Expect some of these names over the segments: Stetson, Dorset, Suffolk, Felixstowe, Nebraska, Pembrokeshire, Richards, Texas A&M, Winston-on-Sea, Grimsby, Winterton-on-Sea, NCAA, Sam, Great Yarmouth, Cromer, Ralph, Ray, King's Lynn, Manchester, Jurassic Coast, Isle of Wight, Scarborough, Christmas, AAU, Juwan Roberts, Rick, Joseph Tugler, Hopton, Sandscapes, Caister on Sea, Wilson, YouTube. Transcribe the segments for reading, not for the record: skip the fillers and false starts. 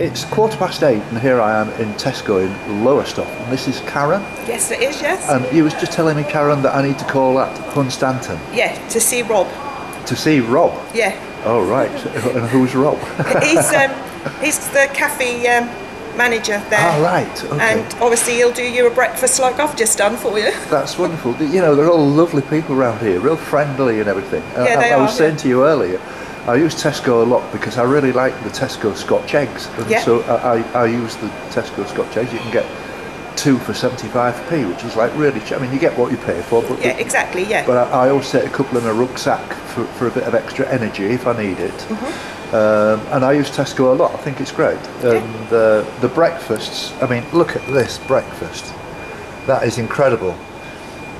It's 8:15 and here I am in Tesco in Lowestoft, and this is Karen? Yes it is, yes. And you was just telling me, Karen, that I need to call at Hunstanton? Yeah, to see Rob. To see Rob? Yeah. Oh right, and who's Rob? He's the cafe manager there. Ah right, okay. And obviously he'll do you a breakfast like I've just done for you. That's wonderful. You know, they're all lovely people around here, real friendly and everything. Yeah, I was saying to you earlier, I use Tesco a lot because I really like the Tesco Scotch eggs, and yeah. So I use the Tesco Scotch eggs. You can get 2 for 75p, which is like really cheap. I mean, you get what you pay for. But yeah, exactly, yeah. But I always set a couple in a rucksack for a bit of extra energy if I need it. Mm-hmm. And I use Tesco a lot. I think it's great. Yeah. And the breakfasts, I mean, look at this breakfast. That is incredible.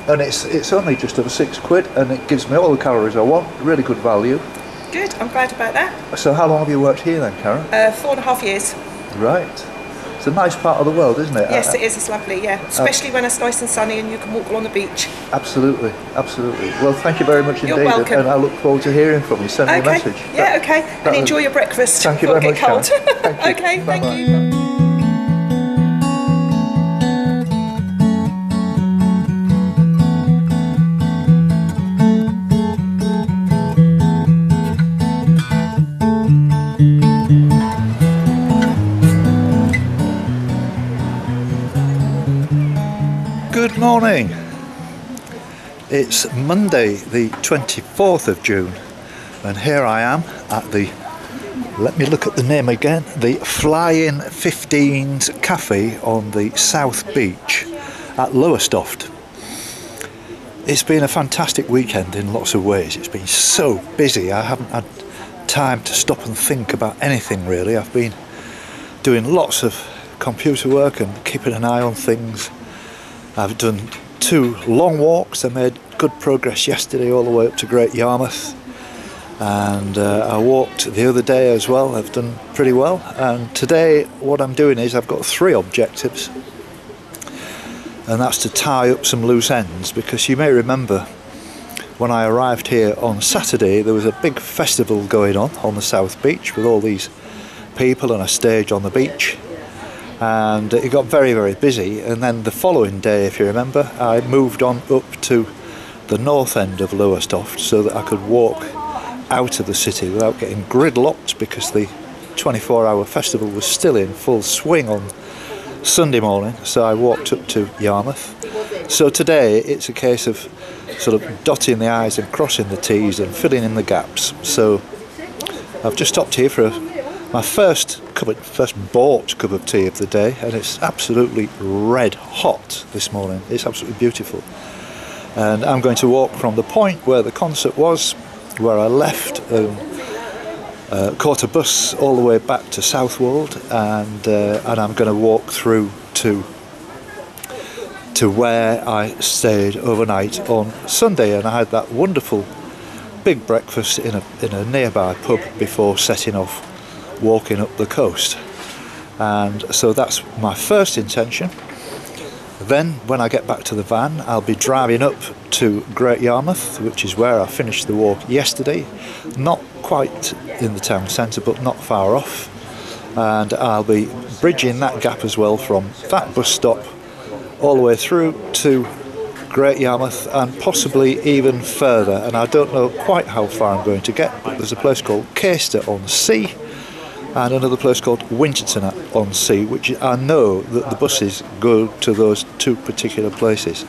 And it's only just over £6, and it gives me all the calories I want. Really good value. Good, I'm glad about that. So how long have you worked here then, Karen? 4.5 years. Right. It's a nice part of the world, isn't it? Yes, it is. It's lovely, yeah. Especially when it's nice and sunny and you can walk along the beach. Absolutely, absolutely. Well, thank you very much indeed. You're welcome. And I look forward to hearing from you. Send me a message. Yeah, okay. And enjoy your breakfast. Thank you very much, Karen. Thank you. Okay, bye-bye. Thank you. Bye. Morning. It's Monday the 24th of June and here I am at the, let me look at the name again, the Flying 15s Cafe on the South Beach at Lowestoft. It's been a fantastic weekend in lots of ways. It's been so busy I haven't had time to stop and think about anything really. I've been doing lots of computer work and keeping an eye on things. I've done 2 long walks. I made good progress yesterday all the way up to Great Yarmouth, and I walked the other day as well. I've done pretty well, and today what I'm doing is I've got 3 objectives, and that's to tie up some loose ends, because you may remember when I arrived here on Saturday there was a big festival going on the South Beach with all these people and a stage on the beach. And it got very, very busy, and then the following day, if you remember, I moved on up to the north end of Lowestoft so that I could walk out of the city without getting gridlocked, because the 24-hour festival was still in full swing on Sunday morning, so I walked up to Yarmouth. So today it's a case of sort of dotting the I's and crossing the T's and filling in the gaps. So I've just stopped here for my first bought cup of tea of the day, and it's absolutely red hot this morning. It's absolutely beautiful. And I'm going to walk from the point where the concert was, where I left, caught a bus all the way back to Southwold, and I'm going to walk through to where I stayed overnight on Sunday, and I had that wonderful big breakfast in a nearby pub before setting off, walking up the coast. And so that's my first intention. Then when I get back to the van, I'll be driving up to Great Yarmouth, which is where I finished the walk yesterday, not quite in the town centre but not far off, and I'll be bridging that gap as well from that bus stop all the way through to Great Yarmouth, and possibly even further. And I don't know quite how far I'm going to get, but there's a place called Caister on Sea and another place called Winterton-on-Sea, which I know that the buses go to those 2 particular places.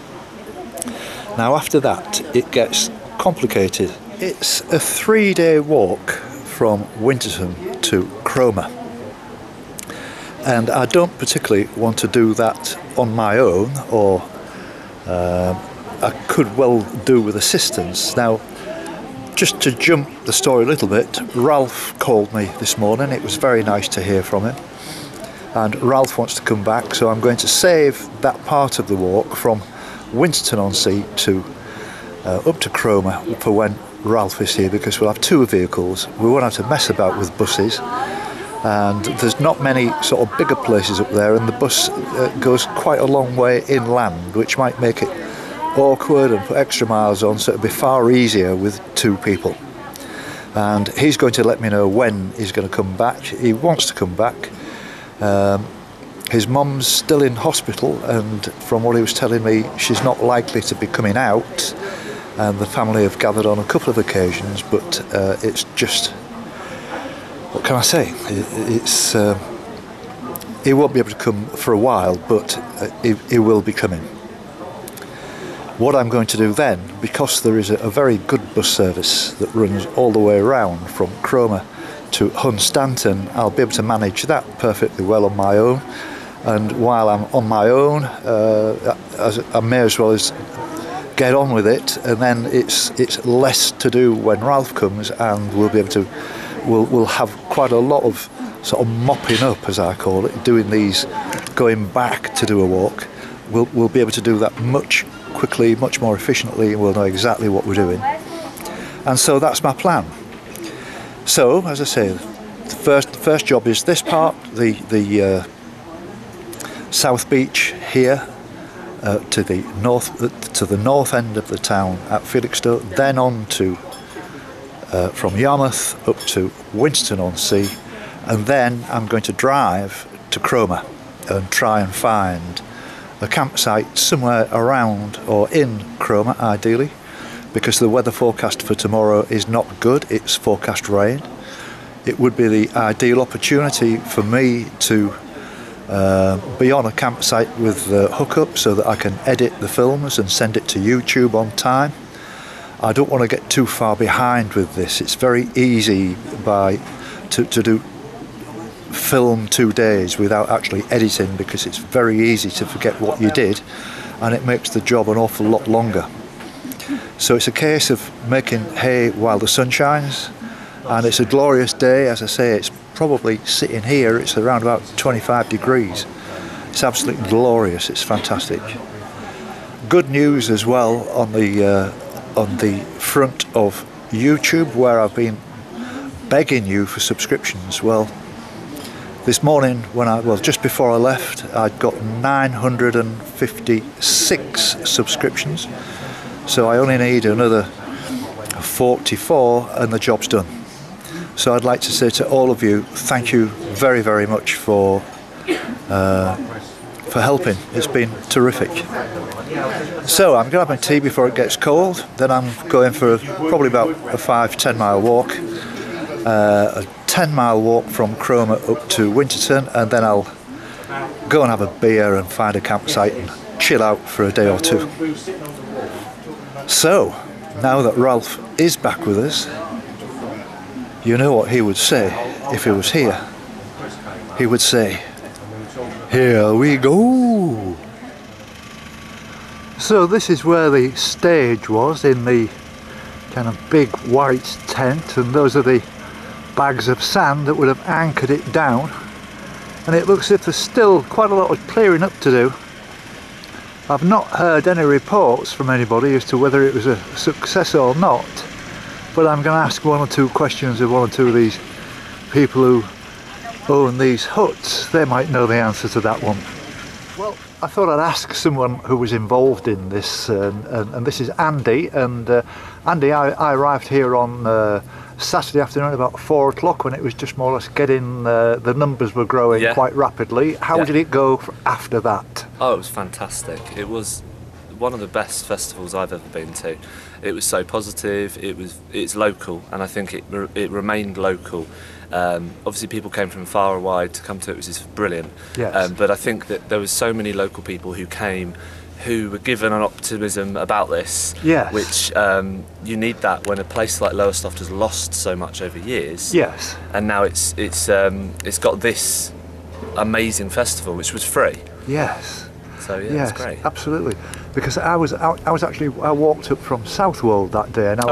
Now after that it gets complicated. It's a 3-day walk from Winterton to Cromer, and I don't particularly want to do that on my own, or I could well do with assistance. Now, just to jump the story a little bit, Ralph called me this morning. It was very nice to hear from him, and Ralph wants to come back, so I'm going to save that part of the walk from Winston-on-Sea to up to Cromer for when Ralph is here, because we'll have 2 vehicles. We won't have to mess about with buses, and there's not many sort of bigger places up there, and the bus goes quite a long way inland, which might make it awkward and put extra miles on, so it'll be far easier with 2 people. And he's going to let me know when he's going to come back. He wants to come back, His mum's still in hospital, and from what he was telling me, she's not likely to be coming out. And the family have gathered on a couple of occasions, but it's just, what can I say? It's he won't be able to come for a while, but he will be coming. What I'm going to do then, because there is a very good bus service that runs all the way around from Cromer to Hunstanton, I'll be able to manage that perfectly well on my own. And while I'm on my own, I may as well as get on with it, and then it's less to do when Ralph comes, and we'll be able to we'll have quite a lot of sort of mopping up, as I call it, doing these, going back to do a walk. We'll be able to do that much quickly, much more efficiently, and we'll know exactly what we're doing. And so that's my plan. So, as I say, the first job is this part, the South Beach here to the north end of the town at Felixstowe, then on to from Yarmouth up to Winston-on-Sea, and then I'm going to drive to Cromer and try and find a campsite somewhere around or in Cromer, ideally, because the weather forecast for tomorrow is not good. It's forecast rain. It would be the ideal opportunity for me to be on a campsite with the hookup so that I can edit the films and send it to YouTube on time. I don't want to get too far behind with this. It's very easy to do film 2 days without actually editing, because it's very easy to forget what you did, and it makes the job an awful lot longer. So it's a case of making hay while the sun shines, and it's a glorious day. As I say, it's probably sitting here, it's around about 25 degrees. It's absolutely glorious, it's fantastic. Good news as well on the front of YouTube, where I've been begging you for subscriptions. Well, this morning, just before I left, I'd got 956 subscriptions. So I only need another 44 and the job's done. So I'd like to say to all of you, thank you very, very much for helping. It's been terrific. So I'm going to have my tea before it gets cold. Then I'm going for probably about a 5-10 mile walk. A 10-mile walk from Cromer up to Winterton, and then I'll go and have a beer and find a campsite and chill out for a day or two. So, now that Ralph is back with us, you know what he would say if he was here. He would say, "Here we go!" So this is where the stage was, in the kind of big white tent, and those are the bags of sand that would have anchored it down. And it looks as if there's still quite a lot of clearing up to do. I've not heard any reports from anybody as to whether it was a success or not, but I'm going to ask one or two questions of one or two of these people who own these huts. They might know the answer to that one. Well, I thought I'd ask someone who was involved in this, and this is Andy. And Andy, I arrived here on Saturday afternoon about 4 o'clock, when it was just more or less getting, the numbers were growing quite rapidly. How did it go after that? Oh, it was fantastic. It was one of the best festivals I've ever been to. It was so positive. It's local, and I think it remained local. Obviously, people came from far and wide to come to it, which is brilliant. Yes. But I think that there was so many local people who came, who were given an optimism about this. Yes. Which you need that when a place like Lowestoft has lost so much over years. Yes. And now it's got this amazing festival, which was free. Yes. So yeah, yes, it's great. Absolutely, because I walked up from Southwold that day, and I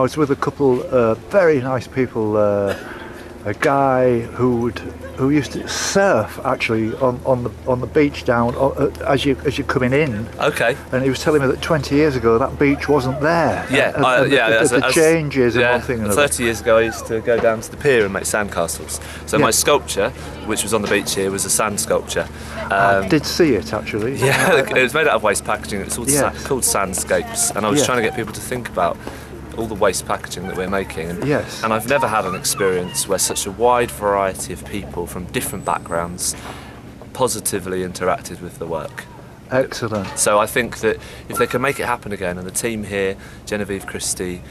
was with a couple very nice people, a guy who used to surf actually on the beach down as you're coming in. Okay. And he was telling me that 20 years ago that beach wasn't there. Yeah, the changes and one thing and another. 30 years ago I used to go down to the pier and make sandcastles. So my sculpture, which was on the beach here, was a sand sculpture. I did see it actually. Yeah, it was made out of waste packaging. It's called Sandscapes, and I was trying to get people to think about all the waste packaging that we're making. And, yes. And I've never had an experience where such a wide variety of people from different backgrounds positively interacted with the work. Excellent. So I think that if they can make it happen again, and the team here, Genevieve Christie,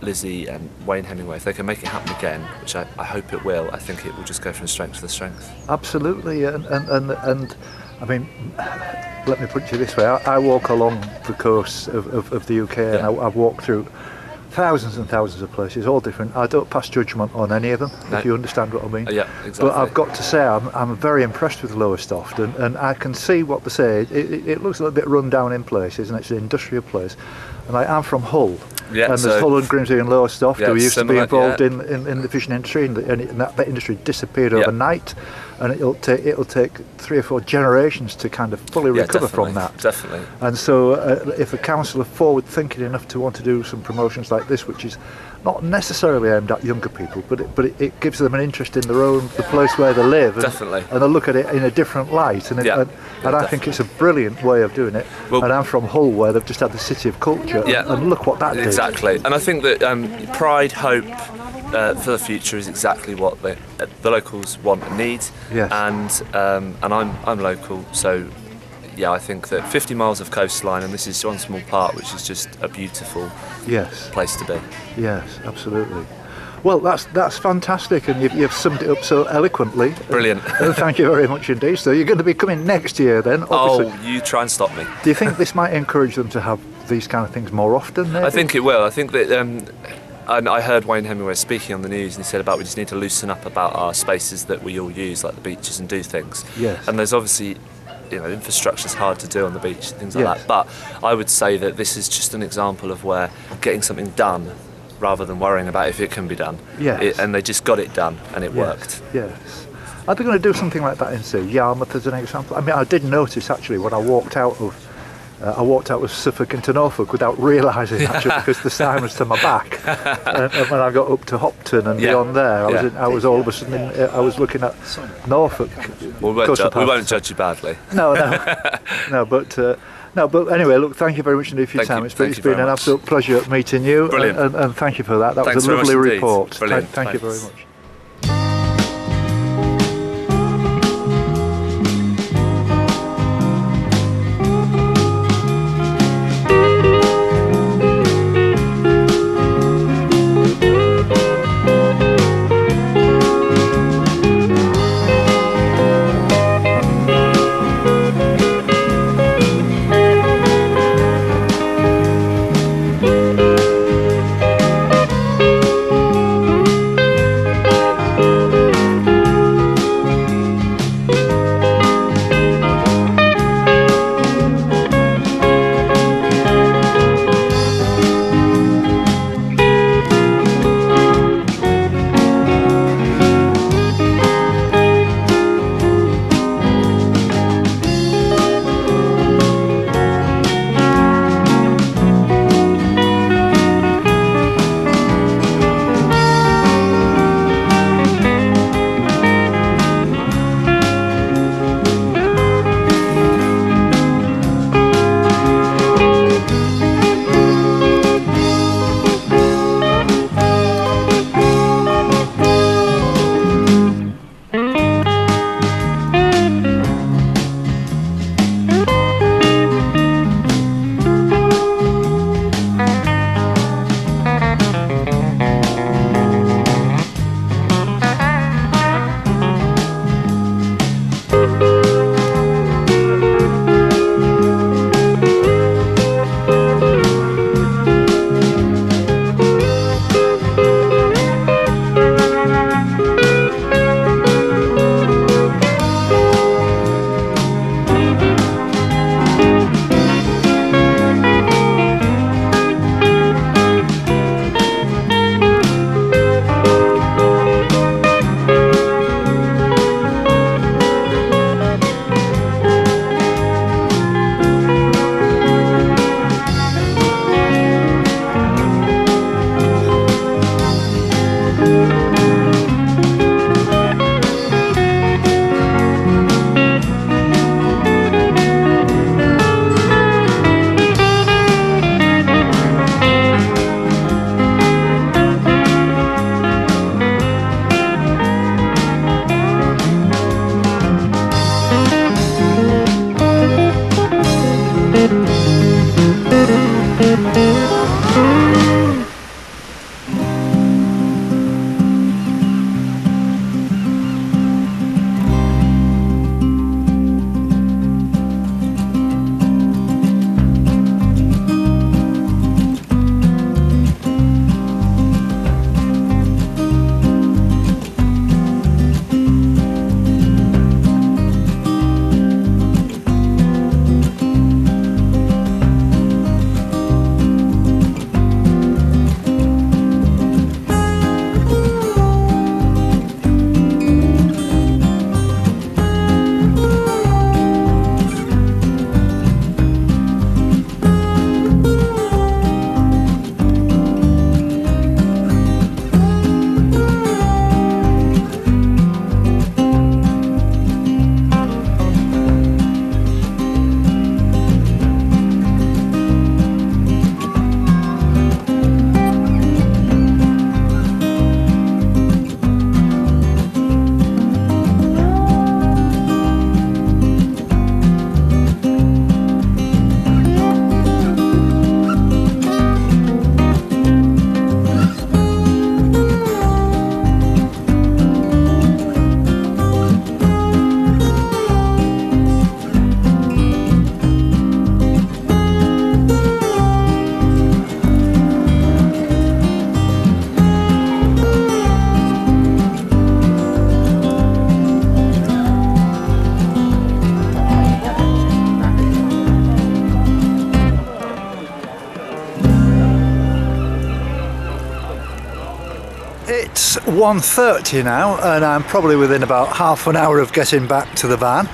Lizzie and Wayne Hemingway, if they can make it happen again, which I hope it will, I think it will just go from strength to strength. Absolutely, and I mean, let me put it this way, I walk along the coast of the UK, yeah. And I've walked through thousands and thousands of places, all different. I don't pass judgment on any of them, no. If you understand what I mean. Yeah, exactly. But I've got to say, I'm very impressed with Lowestoft, and I can see what they say. It looks a little bit run down in places, and it's an industrial place. And I'm from Hull, yeah, and there's Hull and Grimsby and Lowestoft, yeah, who used to be involved, yeah. in the fishing industry, and that industry disappeared, yeah. Overnight. And it'll take 3 or 4 generations to kind of fully recover from that. Definitely. And so, if a council are forward-thinking enough to want to do some promotions like this, which is not necessarily aimed at younger people, but it gives them an interest in their own, the place where they live, and, definitely. And they look at it in a different light. And, I think it's a brilliant way of doing it. Well, and I'm from Hull, where they've just had the City of Culture, yeah. And look what that did. Exactly. And I think that pride, hope. For the future is exactly what the locals want and need, yes. And I'm local, so yeah, I think that 50 miles of coastline, and this is one small part, which is just a beautiful, yes. Place to be. Yes, absolutely. Well, that's fantastic, and you've summed it up so eloquently. Brilliant. And thank you very much indeed. So you're going to be coming next year then? Obviously. Oh, you try and stop me. Do you think this might encourage them to have these kind of things more often? Maybe? I think it will. I think that. And I heard Wayne Hemingway speaking on the news, and he said about we just need to loosen up about our spaces that we all use, like the beaches, and do things. Yes. And there's obviously, you know, infrastructure's hard to do on the beach, things like, yes. That. But I would say that this is just an example of where getting something done rather than worrying about if it can be done. Yes. And they just got it done, and it, yes. Worked. Yes. Are they going to do something like that in, say, Yarmouth as an example? I mean, I did notice actually when I walked out of. Suffolk into Norfolk without realising, actually, because the sign was to my back. And when I got up to Hopton and, yeah. Beyond there, I was all of a sudden I was looking at Norfolk. Well, we won't judge you badly. No, but anyway, look, thank you very much indeed for your time. It's been an absolute pleasure meeting you. Brilliant. And thank you for that. That was a lovely report. Brilliant. Thank you very much. 1:30 now, and I'm probably within about half an hour of getting back to the van.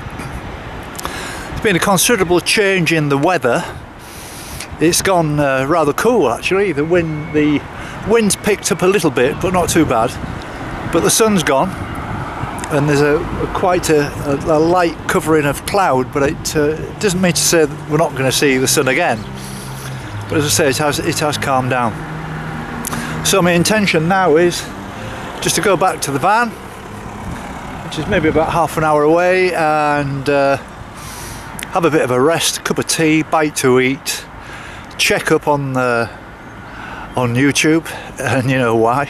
There's been a considerable change in the weather. It's gone rather cool actually. The wind's picked up a little bit, but not too bad. But the sun's gone, and there's quite a light covering of cloud, but it doesn't mean to say that we're not going to see the sun again. But as I say, it has calmed down. So my intention now is just to go back to the van, which is maybe about half an hour away, and have a bit of a rest, cup of tea, bite to eat, check up on YouTube, and you know why.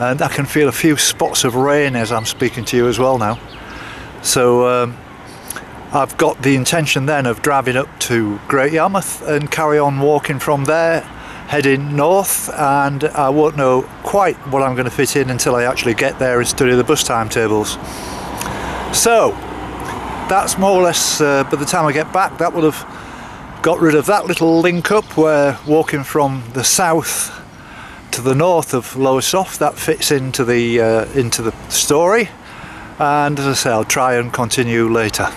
And I can feel a few spots of rain as I'm speaking to you as well now. So I've got the intention then of driving up to Great Yarmouth and carry on walking from there, heading north, and I won't know quite what I'm going to fit in until I actually get there and study the bus timetables. So that's more or less, by the time I get back, that will have got rid of that little link up where walking from the south to the north of Lowestoft, that fits into the story, and as I say, I'll try and continue later.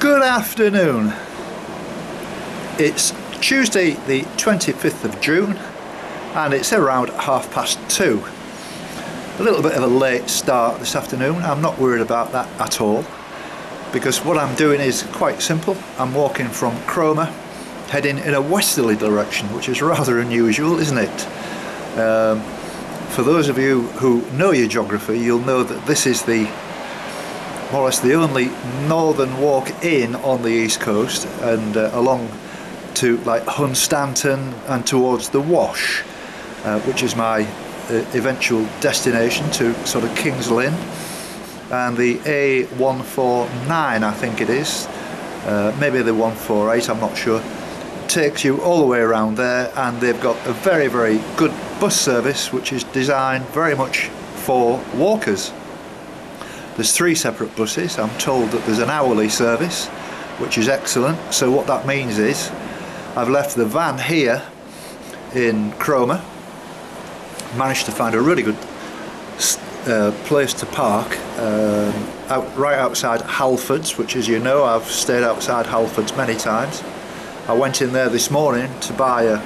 Good afternoon. It's Tuesday the 25th of June and it's around 2:30. A little bit of a late start this afternoon. I'm not worried about that at all because what I'm doing is quite simple. I'm walking from Cromer heading in a westerly direction, which is rather unusual, isn't it? For those of you who know your geography, you'll know that this is the more or less the only northern walk in on the east coast, and along to like Hunstanton and towards the Wash, which is my eventual destination to sort of King's Lynn and the A149, I think it is, maybe the 148, I'm not sure, takes you all the way around there. And they've got a very, very good bus service which is designed very much for walkers. There's three separate buses. I'm told that there's an hourly service, which is excellent. So what that means is I've left the van here in Cromer, managed to find a really good place to park right outside Halfords, which, as you know, I've stayed outside Halfords many times. I went in there this morning to buy a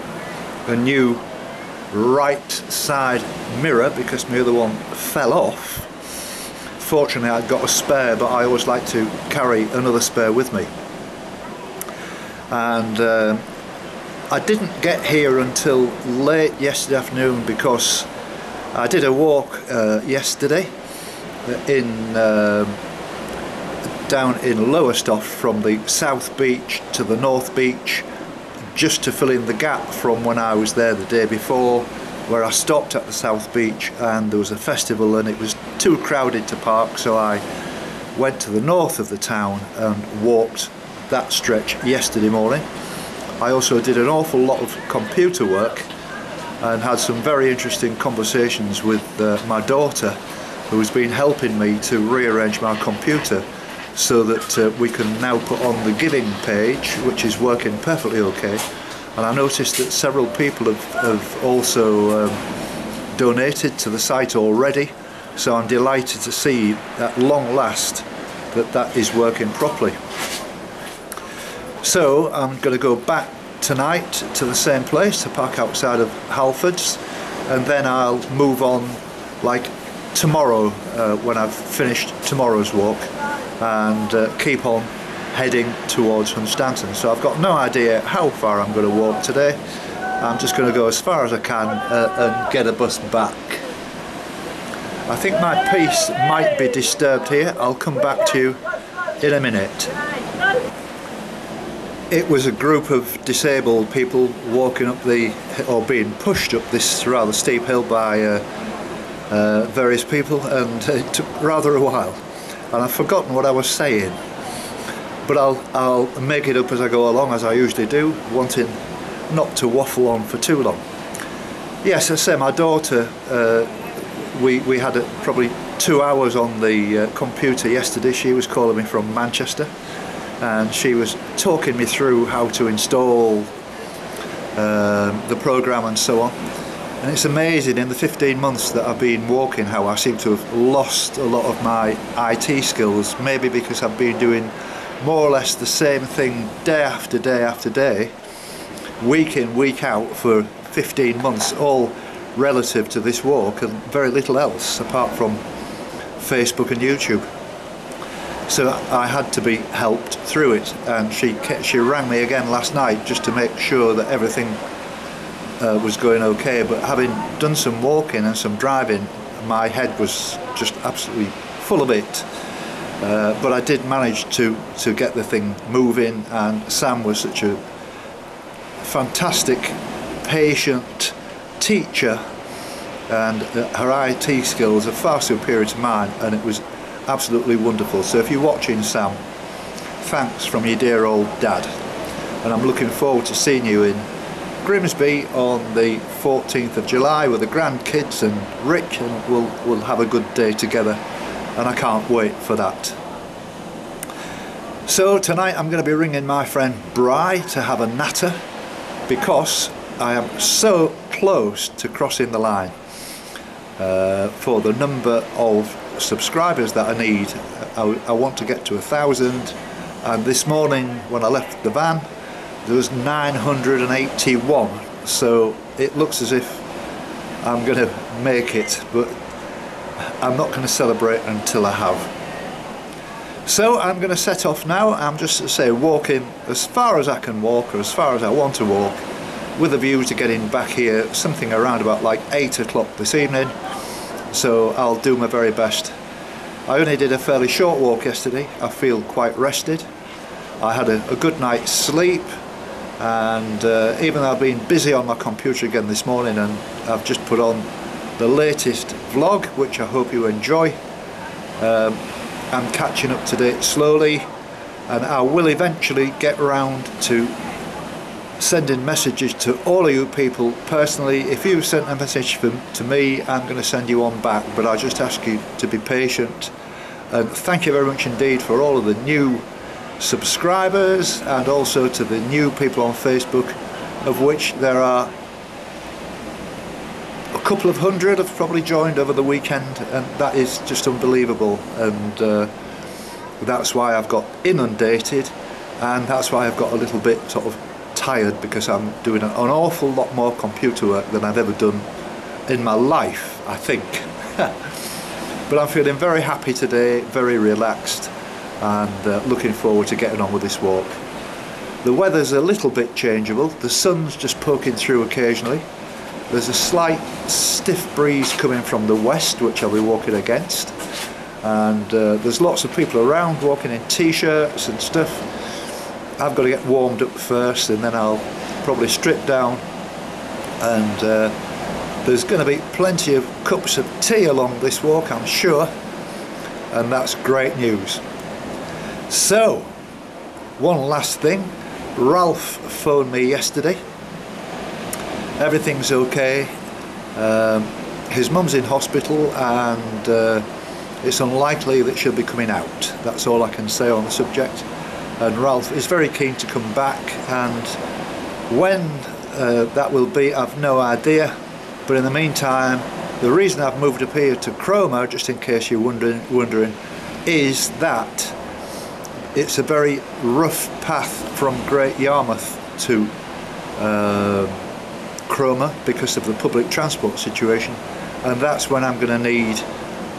new right side mirror because my other one fell off. Fortunately, I'd got a spare, but I always like to carry another spare with me. And I didn't get here until late yesterday afternoon because I did a walk yesterday in down in Lowestoft from the South Beach to the North Beach, just to fill in the gap from when I was there the day before, where I stopped at the South Beach and there was a festival and it was too crowded to park, so I went to the north of the town and walked that stretch yesterday morning. I also did an awful lot of computer work and had some very interesting conversations with my daughter, who's been helping me to rearrange my computer so that we can now put on the giving page, which is working perfectly okay. And I noticed that several people have also donated to the site already, so I'm delighted to see at long last that that is working properly. So I'm going to go back tonight to the same place to park outside of Halfords, and then I'll move on like tomorrow when I've finished tomorrow's walk and keep on heading towards Hunstanton. So I've got no idea how far I'm going to walk today. I'm just going to go as far as I can and get a bus back. I think my peace might be disturbed here. I'll come back to you in a minute. It was a group of disabled people walking up the, or being pushed up this rather steep hill by various people, and it took rather a while, and I've forgotten what I was saying, but I'll make it up as I go along, as I usually do, wanting not to waffle on for too long. Yes, I say my daughter, we had probably 2 hours on the computer yesterday. She was calling me from Manchester, and she was talking me through how to install the program and so on. And it's amazing, in the 15 months that I've been walking, how I seem to have lost a lot of my IT skills, maybe because I've been doing more or less the same thing day after day after day, week in, week out, for 15 months, all relative to this walk, and very little else apart from Facebook and YouTube. So I had to be helped through it, and she rang me again last night just to make sure that everything was going okay. But having done some walking and some driving, my head was just absolutely full of it, but I did manage to get the thing moving, and Sam was such a fantastic, patient teacher, and her IT skills are far superior to mine, and it was absolutely wonderful. So if you're watching, Sam, thanks from your dear old dad, and I'm looking forward to seeing you in Grimsby on the 14th of July with the grandkids and Rick, and we'll have a good day together, and I can't wait for that. So tonight I'm going to be ringing my friend Bry to have a natter, because I am so close to crossing the line for the number of subscribers that I need. I want to get to 1,000, and this morning when I left the van there was 981, so it looks as if I'm going to make it, but I'm not going to celebrate until I have. So I'm going to set off now. I'm just, say, walking as far as I can walk, or as far as I want to walk, with a view to getting back here something around about like 8 o'clock this evening, so I'll do my very best. I only did a fairly short walk yesterday. I feel quite rested. I had a good night's sleep, and even though I've been busy on my computer again this morning, and I've just put on the latest vlog, which I hope you enjoy. I'm catching up to date slowly, and I will eventually get round to sending messages to all of you people personally. If you've sent a message to me, I'm going to send you one back, but I just ask you to be patient. And thank you very much indeed for all of the new subscribers, and also to the new people on Facebook, of which there are a couple of hundred have probably joined over the weekend, and that is just unbelievable. And that's why I've got inundated, and that's why I've got a little bit sort of tired, because I'm doing an awful lot more computer work than I've ever done in my life, I think. But I'm feeling very happy today, very relaxed, and looking forward to getting on with this walk. The weather's a little bit changeable. The sun's just poking through occasionally. There's a slight stiff breeze coming from the west, which I'll be walking against, and there's lots of people around walking in t-shirts and stuff. I've got to get warmed up first, and then I'll probably strip down, and there's going to be plenty of cups of tea along this walk, I'm sure, and that's great news. So, one last thing. Ralph phoned me yesterday. Everything's okay. His mum's in hospital, and it's unlikely that she'll be coming out. That's all I can say on the subject. And Ralph is very keen to come back, and when that will be, I've no idea. But in the meantime, the reason I've moved up here to Cromer, just in case you're wondering, is that it's a very rough path from Great Yarmouth to Cromer because of the public transport situation, and that's when I'm going to need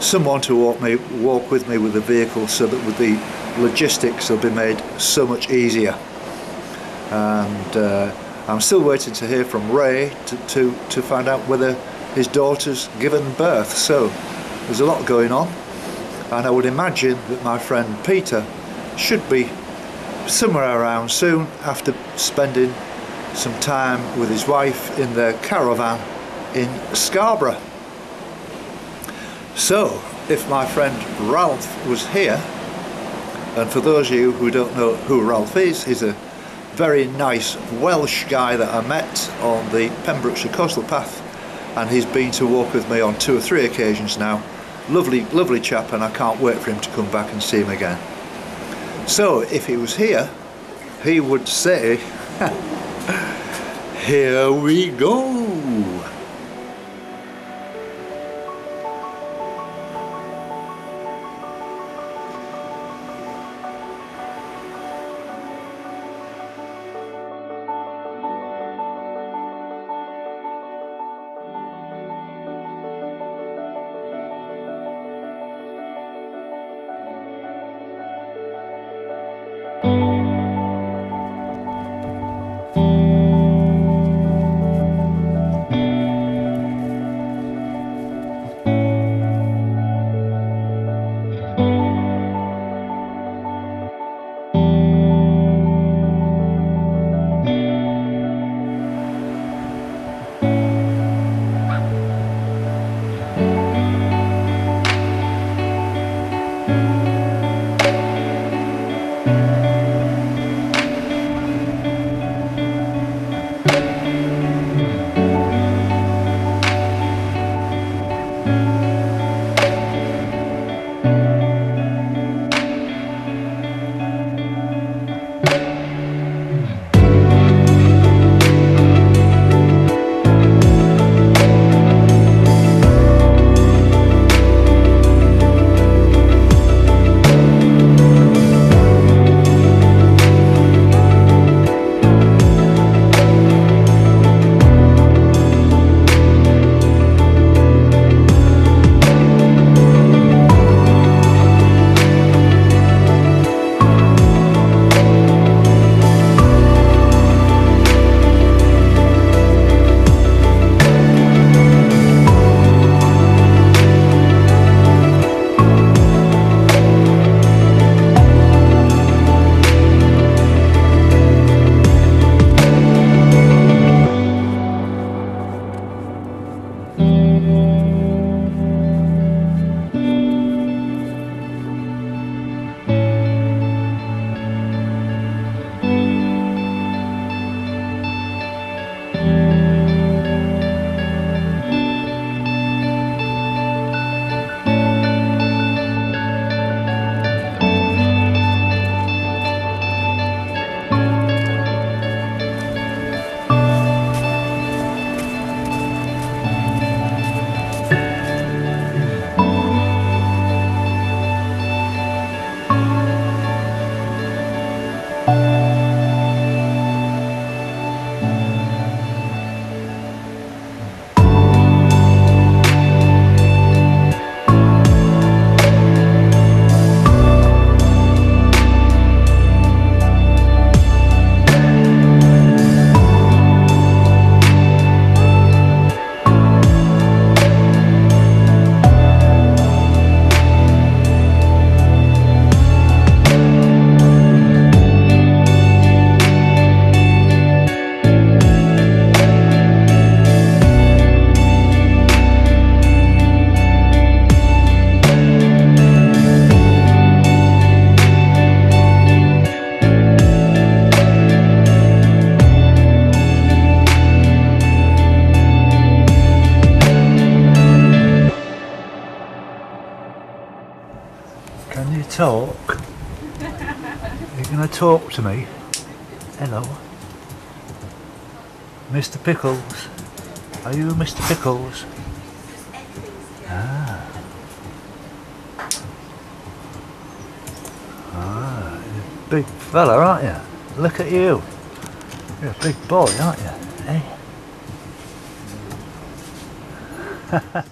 someone to walk with me with the vehicle, so that with the logistics will be made so much easier. And I'm still waiting to hear from Ray to find out whether his daughter's given birth, so there's a lot going on, and I would imagine that my friend Peter should be somewhere around soon, after spending some time with his wife in their caravan in Scarborough. So, if my friend Ralph was here, and for those of you who don't know who Ralph is, he's a very nice Welsh guy that I met on the Pembrokeshire Coastal Path, and he's been to walk with me on 2 or 3 occasions now. Lovely, lovely chap, and I can't wait for him to come back and see him again. So, if he was here, he would say, here we go! Talk. You're going to talk to me. Hello. Mr. Pickles. Are you Mr. Pickles? Ah. Ah, you're a big fella, aren't you? Look at you. You're a big boy, aren't you? Eh? Haha.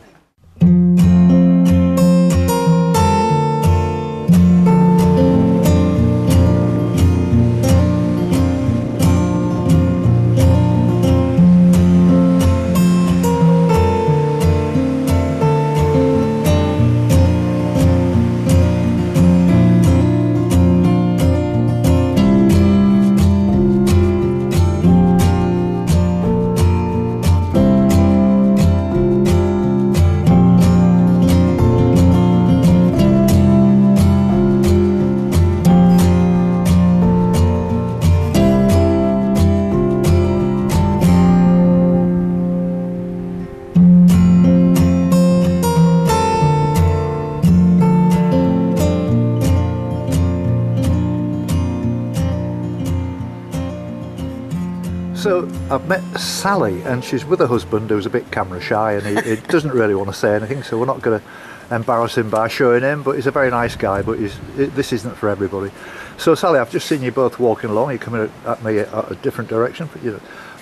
So I've met Sally, and she's with her husband who's a bit camera shy, and he doesn't really want to say anything, so we're not going to embarrass him by showing him, but he's a very nice guy, but this isn't for everybody. So Sally, I've just seen you both walking along, you're coming at me at a different direction, but, you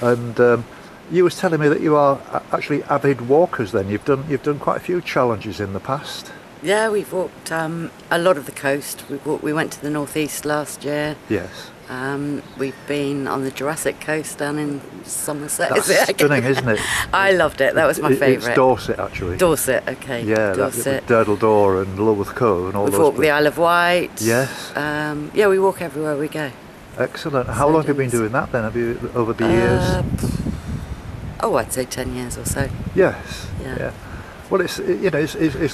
know, and you was telling me that you are actually avid walkers then, you've done quite a few challenges in the past. Yeah, we've walked a lot of the coast. We went to the northeast last year. Yes. We've been on the Jurassic coast down in Somerset. That's is it? Stunning, isn't it? I loved it. That was my favourite. It's Dorset, actually. Dorset, okay. Yeah, Dorset. Durdledore and Lulworth Cove and all those. We've walked the Isle of Wight. Yes. Yeah, we walk everywhere we go. Excellent. How long have you been doing that then? Have you over the years? Oh, I'd say 10 years or so. Yes. Yeah. Well, it's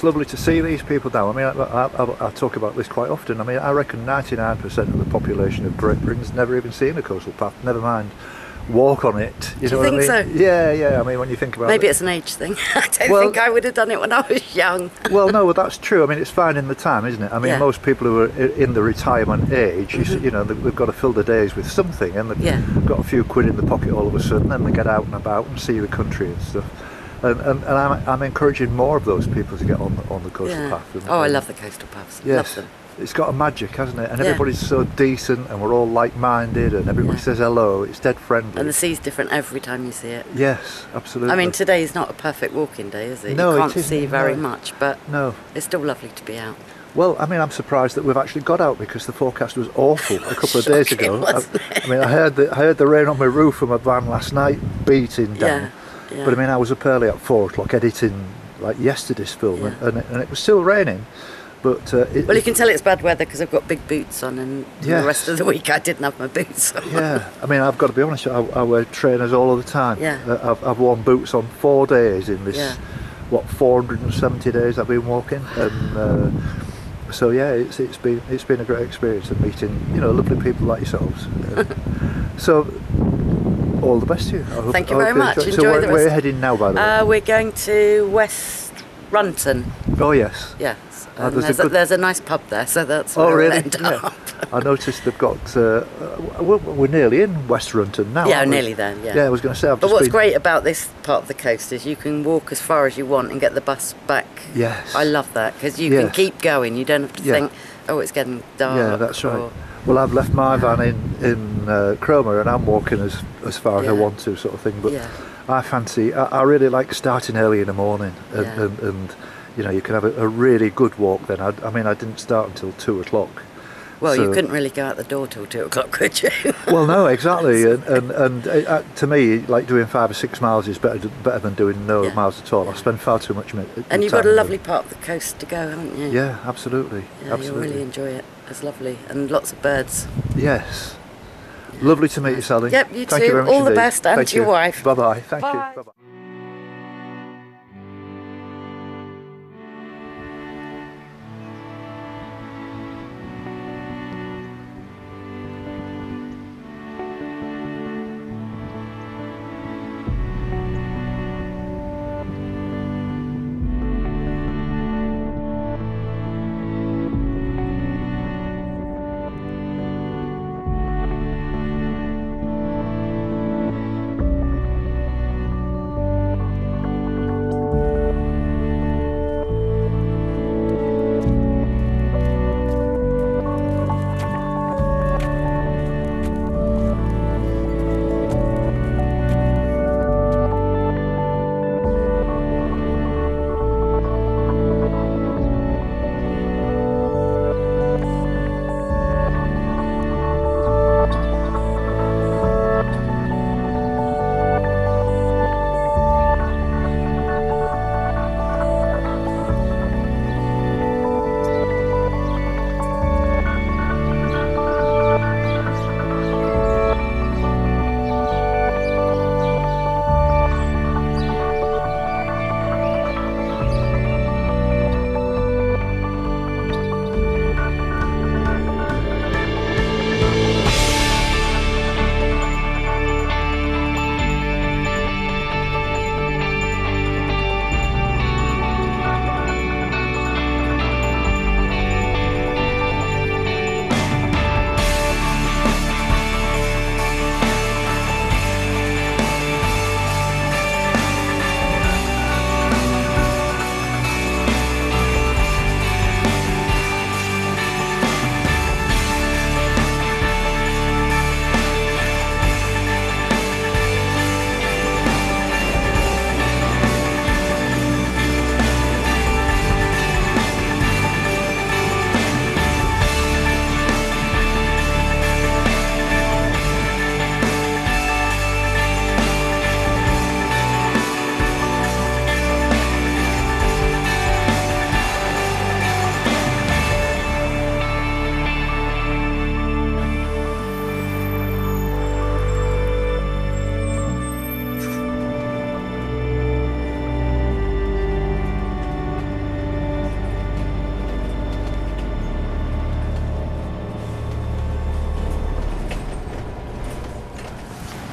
lovely to see these people now. I mean, I talk about this quite often. I mean, I reckon 99% of the population of Great Britain's never even seen a coastal path. Never mind, walk on it. You know what I mean? Do you think so? Yeah. I mean, when you think about it, maybe it's an age thing. I don't think I would have done it when I was young. Well, no, well, that's true. I mean, it's finding the time, isn't it? I mean, most people who are in the retirement age, you know, they've got to fill their days with something, and they've got a few quid in the pocket all of a sudden, and they get out and about and see the country and stuff. And I'm encouraging more of those people to get on the coastal path. Oh, I love the coastal paths. Yes. Love them. It's got a magic, hasn't it? And everybody's so decent, and we're all like-minded, and everybody says hello. It's dead friendly. And the sea's different every time you see it. Yes, absolutely. I mean, today's not a perfect walking day, is it? No, you can't see very much, but it's still lovely to be out. Well, I mean, I'm surprised that we've actually got out because the forecast was awful a couple of days ago. I mean, I heard the rain on my roof from a van last night beating down. Yeah. Yeah. But I mean, I was up early at 4 o'clock editing like yesterday's film, and it was still raining. But well, you can tell it's bad weather because I've got big boots on, and the rest of the week I didn't have my boots on. Yeah, I mean, I've got to be honest. I wear trainers all of the time. Yeah, I've worn boots on 4 days in this 470 days I've been walking, and so it's been a great experience of meeting lovely people like yourselves. All the best to you. Thank you very much. Enjoy. So where are you heading now, by the way? We're going to West Runton. Oh, yes. Yes. There's a nice pub there, so that's where we'll end up. I noticed they've got... we're nearly in West Runton now. Yeah, nearly there, yeah. Yeah, I was going to say... But what's great about this part of the coast is you can walk as far as you want and get the bus back. Yes. I love that, because you can keep going. You don't have to think, oh, it's getting dark. Yeah, that's right. Well, I've left my van in Cromer, and I'm walking as far as I want to, sort of thing. But I fancy, I really like starting early in the morning, and you know, you can have a really good walk then. I mean, I didn't start until 2 o'clock. Well, you couldn't really go out the door till 2 o'clock, could you? Well, no, exactly. And to me, like doing 5 or 6 miles is better than doing no miles at all. I spend far too much time. And you've got a lovely part of the coast to go, haven't you? Yeah, absolutely. Yeah, absolutely. You'll really enjoy it. It's lovely, and lots of birds. Yes. Lovely to meet you, Sally. Yep, you too. Thank you very much. All the best, and to your wife. Bye bye. Thank you. Bye bye.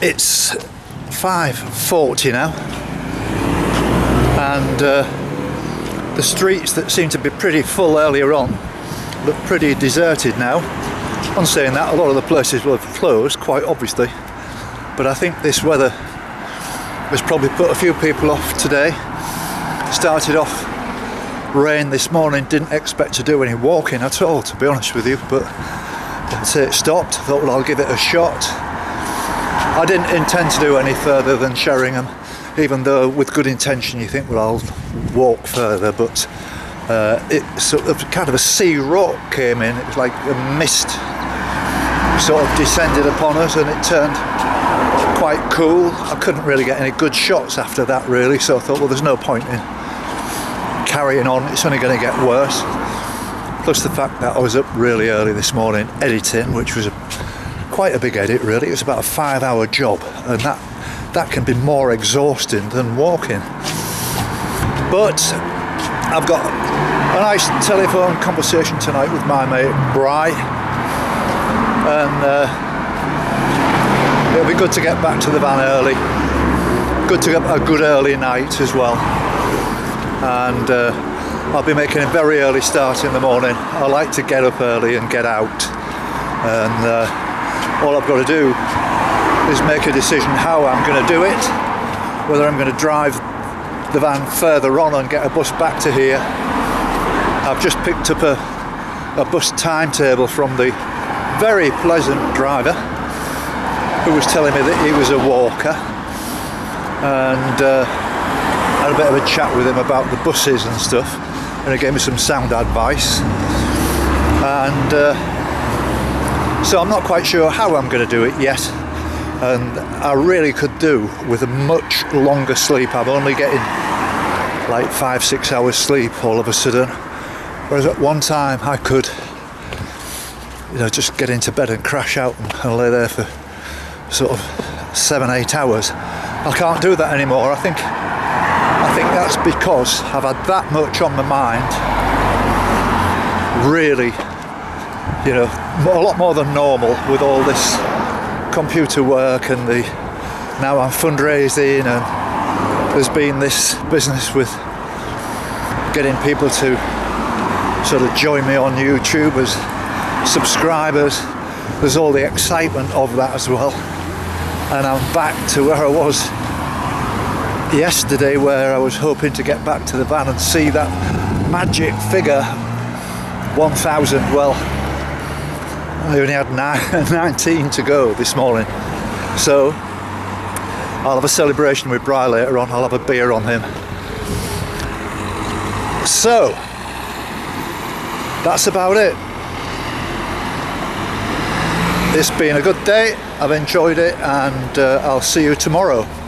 It's 5:40 now, and the streets that seemed to be pretty full earlier on look pretty deserted now. On saying that, a lot of the places will have closed, quite obviously, but I think this weather has probably put a few people off today. Started off rain this morning, didn't expect to do any walking at all, to be honest with you, but until it stopped, thought, well, I'll give it a shot. I didn't intend to do any further than Sheringham, even though with good intention you think, well, I'll walk further, but it sort of kind of a sea rock came in. It was like a mist sort of descended upon us and it turned quite cool. I couldn't really get any good shots after that really, so I thought, well, there's no point in carrying on, it's only going to get worse. Plus the fact that I was up really early this morning editing, which was quite a big edit really. It was about a 5-hour job, and that can be more exhausting than walking. But I've got a nice telephone conversation tonight with my mate Bry, and it'll be good to get back to the van early. Good to have a good early night as well. And I'll be making a very early start in the morning. I like to get up early and get out, and all I've got to do is make a decision how I'm going to do it, whether I'm going to drive the van further on and get a bus back to here. I've just picked up a bus timetable from the very pleasant driver who was telling me that he was a walker, and I had a bit of a chat with him about the buses and stuff, and he gave me some sound advice, and so I'm not quite sure how I'm going to do it yet, and I really could do with a much longer sleep. I'm only getting like 5-6 hours sleep all of a sudden, whereas at one time I could, you know, just get into bed and crash out and lay there for sort of 7-8 hours. I can't do that anymore. I think that's because I've had that much on my mind, really, you know, a lot more than normal with all this computer work, and the now I'm fundraising, and there's been this business with getting people to sort of join me on YouTube as subscribers. There's all the excitement of that as well, and I'm back to where I was yesterday, where I was hoping to get back to the van and see that magic figure 1000. Well, I only had 19 to go this morning, so I'll have a celebration with Bry later on. I'll have a beer on him. So that's about it. It's been a good day, I've enjoyed it, and I'll see you tomorrow.